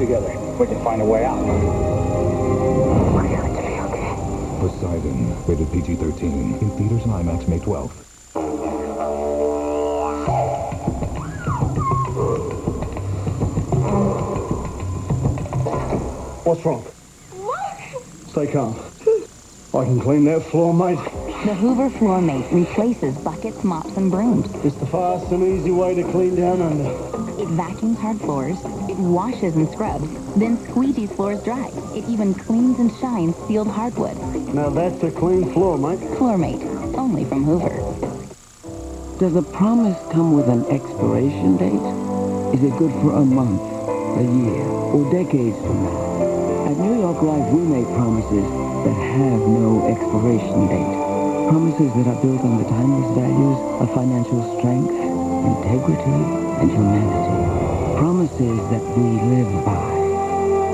Together. We can find a way out. We're going to be okay. Poseidon, rated PG-13, in theaters and IMAX May 12th. What's wrong? What? Stay calm. I can clean that floor, mate. The Hoover FloorMate replaces buckets, mops, and brooms. It's the fast and easy way to clean down under. It vacuums hard floors, it washes and scrubs, then squeegees floors dry. It even cleans and shines sealed hardwood. Now that's a clean floor, mate. FloorMate, only from Hoover. Does a promise come with an expiration date? Is it good for a month, a year, or decades from now? At New York Life, we make promises that have no expiration date. Promises that are built on the timeless values of financial strength, integrity, and humanity. Promises that we live by.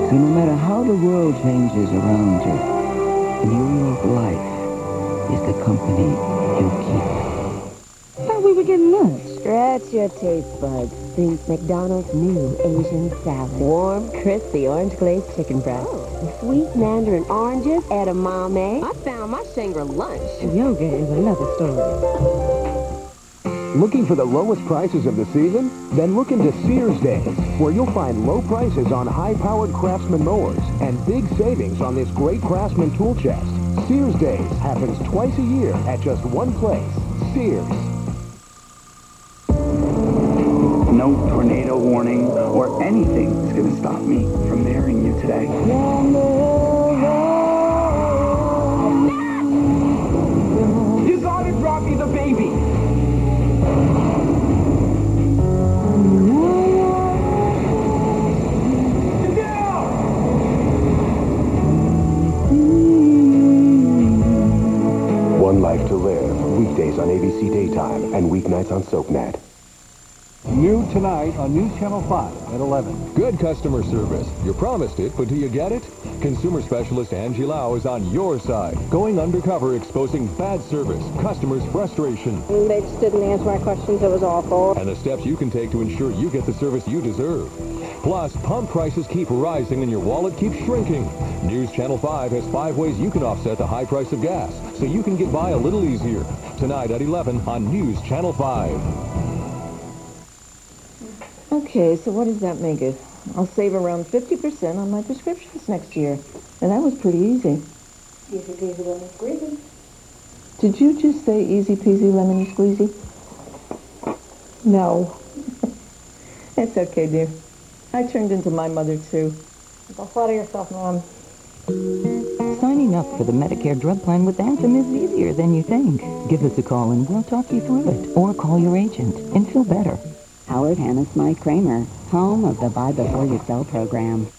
So no matter how the world changes around you, New York Life is the company you keep. Thought we were getting lunch. Stretch your taste buds. Think McDonald's new Asian salad. Warm, crispy orange glazed chicken breast. Oh. Sweet mandarin oranges, edamame. I found my Shangri-La lunch. Yoga is another story. Looking for the lowest prices of the season? Then look into Sears Days, where you'll find low prices on high-powered Craftsman mowers and big savings on this great Craftsman tool chest. Sears Days happens twice a year at just one place, Sears. No tornado warning or anything is going to stop me from marrying you today. You gotta drop me the baby! One Life to Live, weekdays on ABC Daytime and weeknights on SoapNet. New tonight on News Channel 5 at 11. Good customer service. You promised it, but do you get it? Consumer specialist Angie Lau is on your side, going undercover, exposing bad service, customers' frustration. They just didn't answer my questions. It was awful. And the steps you can take to ensure you get the service you deserve. Plus, pump prices keep rising and your wallet keeps shrinking. News Channel 5 has 5 ways you can offset the high price of gas, so you can get by a little easier. Tonight at 11 on News Channel 5. Okay, so what does that make it? I'll save around 50% on my prescriptions next year. And that was pretty easy. Easy peasy lemon squeezy. Did you just say easy peasy lemon squeezy? No. It's okay, dear. I turned into my mother, too. Don't flatter yourself, Mom. Signing up for the Medicare drug plan with Anthem is easier than you think. Give us a call and we'll talk you through it. Or call your agent and feel better. Howard Hanna Smythe Cramer, home of the Buy Before You Sell program.